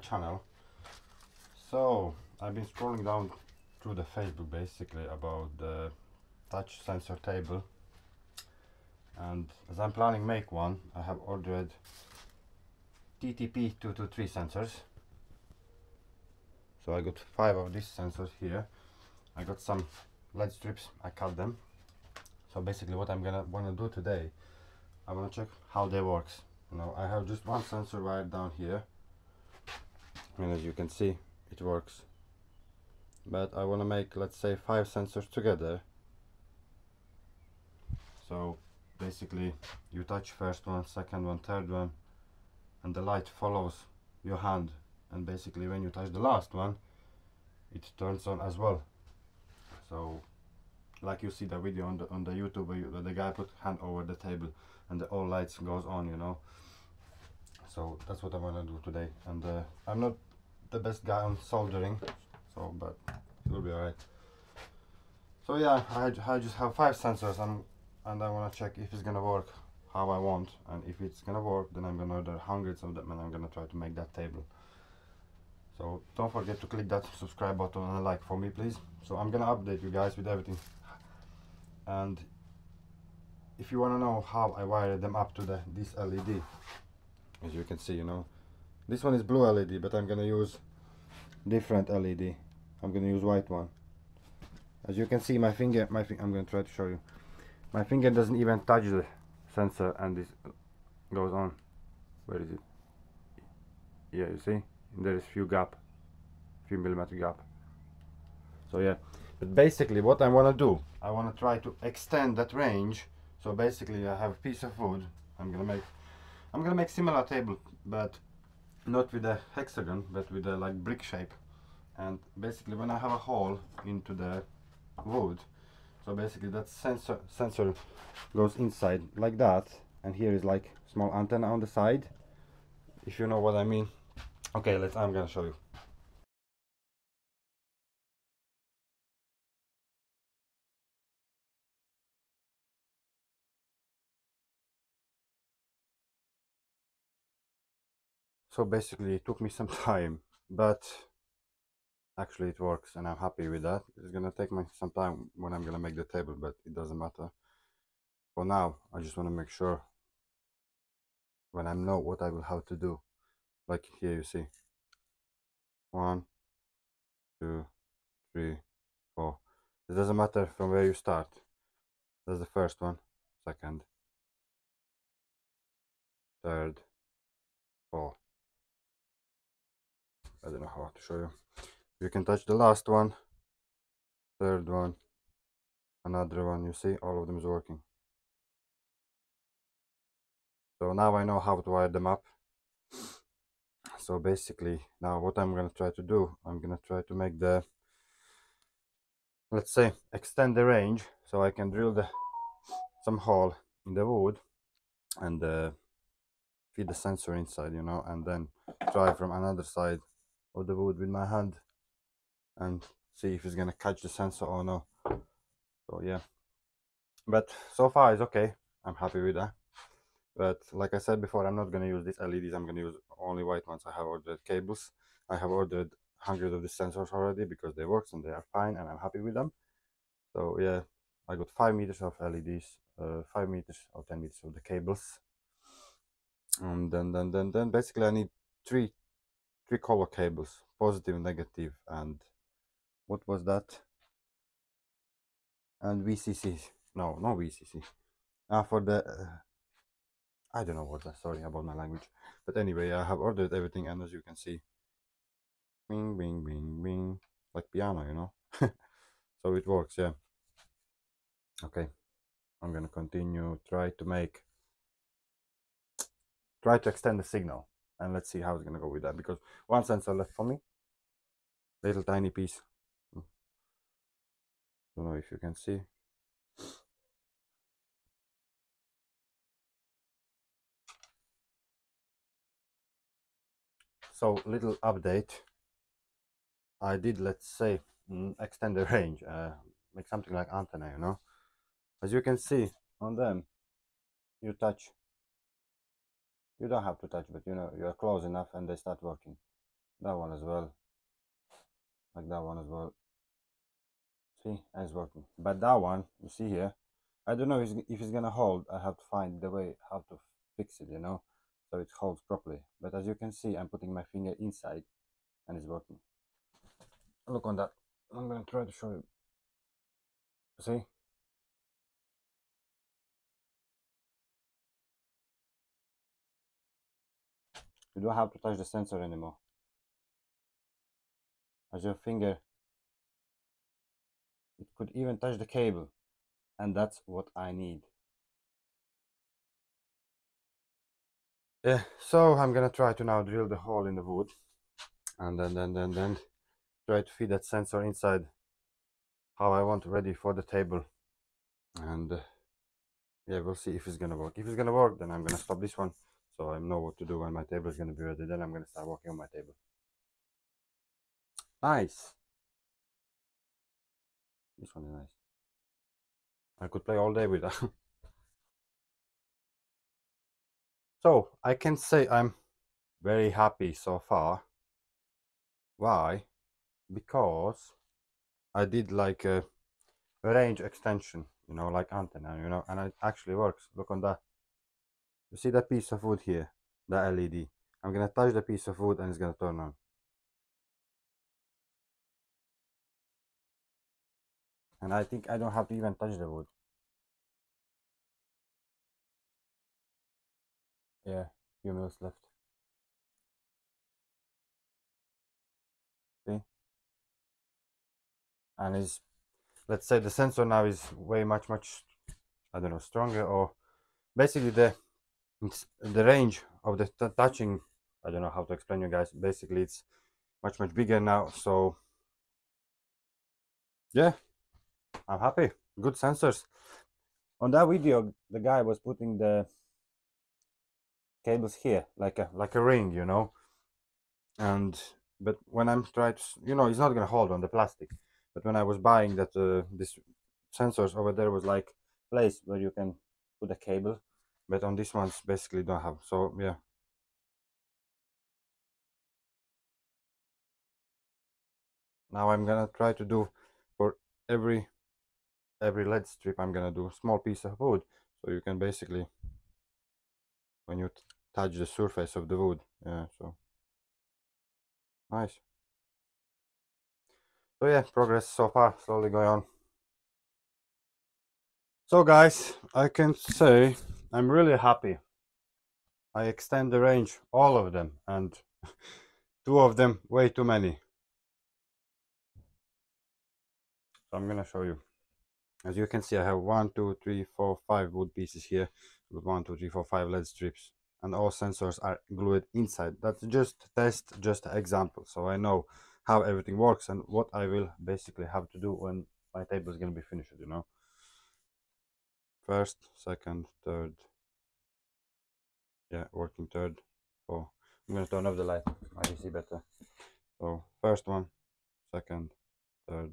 channel. So I've been scrolling down through the Facebook basically about the touch sensor table, and as I'm planning make one, I have ordered TTP223 sensors. So I got 5 of these sensors here. I got some LED strips, I cut them. So basically what I'm gonna wanna do today, I wanna check how they works. You know, I have just one sensor wired down here, and as you can see it works, but I wanna make, let's say, 5 sensors together. So basically you touch first one, second one, third one, and the light follows your hand, and basically when you touch the last one it turns on as well. So like you see the video on the YouTube where the guy put hand over the table and the all lights goes on, you know. So that's what I'm gonna do today, and I'm not the best guy on soldering, so but it will be alright. So yeah, I just have 5 sensors, and I wanna check if it's gonna work how I want, and if it's gonna work then I'm gonna order hundreds of them and I'm gonna try to make that table. So don't forget to click that subscribe button and a like for me, please. So I'm gonna update you guys with everything, and if you wanna know how I wired them up to this LED, as you can see, you know, this one is blue LED, but I'm gonna use different LED. I'm gonna use white one. As you can see, my finger, I'm gonna try to show you. My finger doesn't even touch the sensor, and this goes on. Where is it? Yeah, you see. There is few millimeter gap. So yeah, but basically what I want to do, I want to try to extend that range. So basically I have a piece of wood. I'm gonna make similar table, but not with a hexagon, but with a like brick shape. And basically when I have a hole into the wood, so basically that sensor goes inside like that, and here is like small antenna on the side, if you know what I mean. Okay, I'm gonna show you. So basically it took me some time, but actually it works and I'm happy with that. It's gonna take me some time when I'm gonna make the table, but it doesn't matter. For now, I just wanna make sure when I know what I will have to do. Like here you see, 1, 2, 3, 4. It doesn't matter from where you start. That's the first one, second, third, four. I don't know how to show you. You can touch the last one, third one, another one. You see, all of them is working. So now I know how to wire them up. So basically now what I'm gonna try to do, I'm gonna try to make the, let's say, extend the range, so I can drill some hole in the wood and feed the sensor inside, you know, and then try from another side of the wood with my hand and see if it's gonna catch the sensor or no. So yeah, but so far it's okay, I'm happy with that. But like I said before, I'm not going to use these LEDs, I'm going to use only white ones. I have ordered cables. I have ordered hundreds of these sensors already because they work and they are fine and I'm happy with them. So yeah, I got 5 meters of LEDs, 5 meters or 10 meters of the cables. And then basically I need three color cables, positive, negative, and what was that? And VCC. No, not VCC. For the... I don't know what that, sorry about my language. But anyway, I have ordered everything, and as you can see, bing, bing, bing, bing, like piano, you know. So it works, yeah. Okay, I'm gonna continue, try to extend the signal, and let's see how it's gonna go with that, because one sensor left for me, little tiny piece. Don't know if you can see. So little update, I did, let's say, extend the range, make something like antenna, you know. As you can see on them, you touch, you don't have to touch, but you know, you are close enough and they start working. that one as well, like that one as well. See, it's working. But that one, you see here, I don't know if it's gonna hold. I have to find the way how to fix it, you know, so it holds properly. But as you can see, I'm putting my finger inside and it's working. Look on that. I'm gonna try to show you. See? You don't have to touch the sensor anymore. As your finger, it could even touch the cable, and that's what I need. Yeah, so I'm gonna try to now drill the hole in the wood and then try to feed that sensor inside how I want, ready for the table. And yeah, we'll see if it's gonna work. If it's gonna work, then I'm gonna stop this one, so I know what to do when my table is gonna be ready. Then I'm gonna start working on my table. Nice. This one is nice. I could play all day with that. So I can say I'm very happy so far. Why? Because I did like a range extension, you know, like antenna, you know, and it actually works. Look on that. You see that piece of wood here, the LED. I'm gonna touch the piece of wood and it's gonna turn on. And I think I don't have to even touch the wood. Yeah, few mils left. See? And is, let's say the sensor now is way much, I don't know, stronger, or basically the range of the touching, I don't know how to explain you guys. Basically it's much bigger now. So yeah, I'm happy. Good sensors. On that video, the guy was putting the cables here, like a ring, you know. And but when I'm trying to, you know, it's not gonna hold on the plastic. But when I was buying that, this sensors over there was like place where you can put a cable. But on this ones basically don't have. So yeah. Now I'm gonna try to do for every LED strip. I'm gonna do a small piece of wood, so you can basically, when you touch the surface of the wood. Yeah, so nice. So yeah, progress so far, slowly going on. So guys, I can say I'm really happy. I extend the range, all of them, and two of them way too many. So I'm gonna show you. As you can see, I have 5 wood pieces here with 5 LED strips, and all sensors are glued inside. That's just test, just an example, so I know how everything works and what I will basically have to do when my table is going to be finished, you know. First, second, third. Yeah, working third. Oh, I'm going to turn off the light. I can see better. So first one, second, third.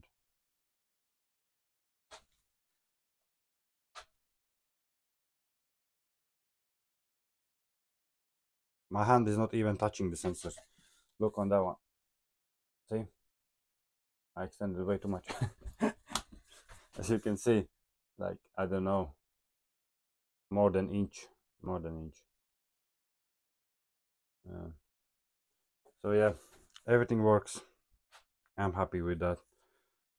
My hand is not even touching the sensors. Look on that one. See? I extended way too much. As you can see, like, I don't know, more than inch. So yeah, everything works. I'm happy with that.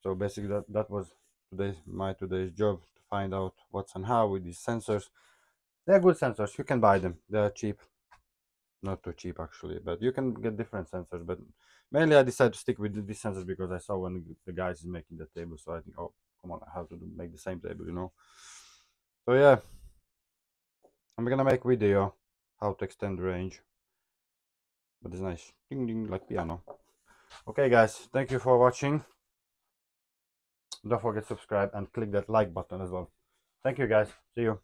So basically that was today's job, to find out what's and how with these sensors. They're good sensors. You can buy them. They're cheap. Not too cheap actually, but you can get different sensors. But mainly I decided to stick with these sensors because I saw when the guys is making the table, so I think, oh come on, I have to make the same table, you know. So yeah, I'm gonna make video how to extend range, but it's nice, ding ding, like piano. Okay guys, thank you for watching. Don't forget to subscribe and click that like button as well. Thank you guys, see you.